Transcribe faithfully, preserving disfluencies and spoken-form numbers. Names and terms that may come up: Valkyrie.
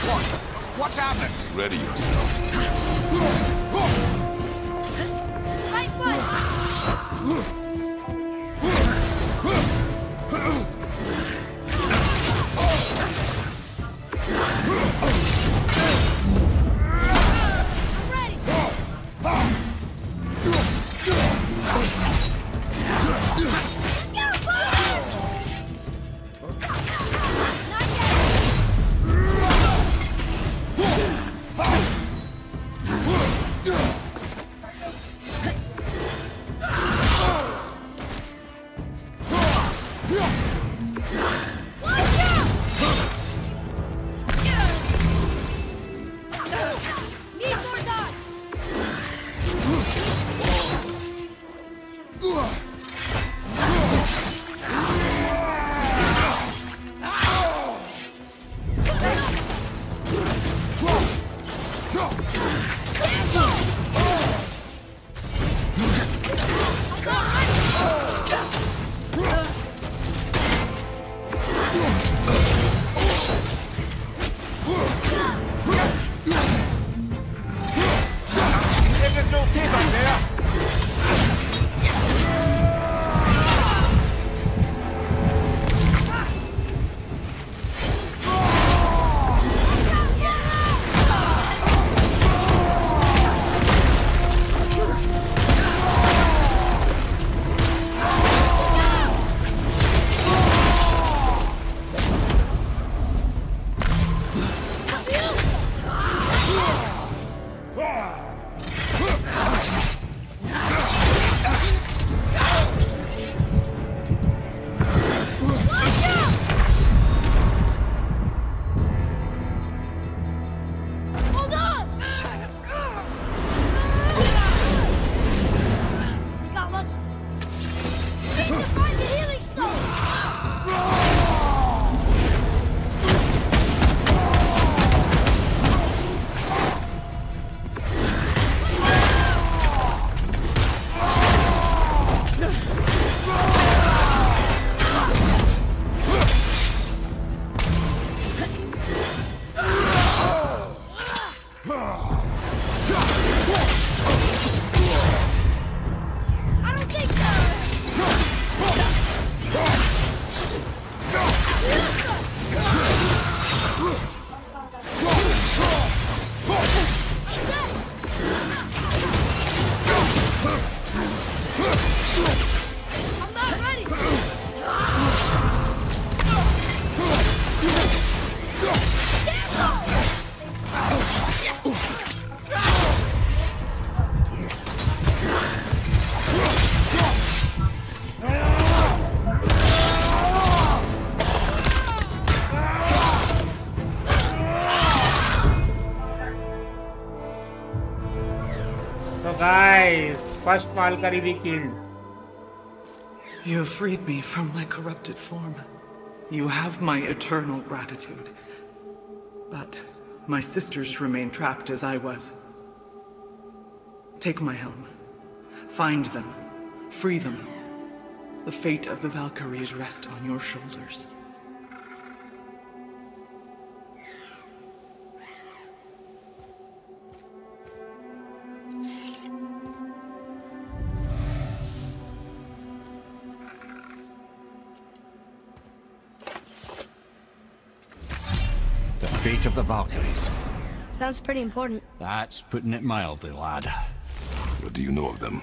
What? What's happening? Ready yourself. High five! First Valkyrie we killed. You have freed me from my corrupted form. You have my eternal gratitude. But my sisters remain trapped as I was. Take my helm. Find them. Free them. The fate of the Valkyries rests on your shoulders. Fate of the Valkyries. Sounds pretty important. That's putting it mildly, lad. What do you know of them?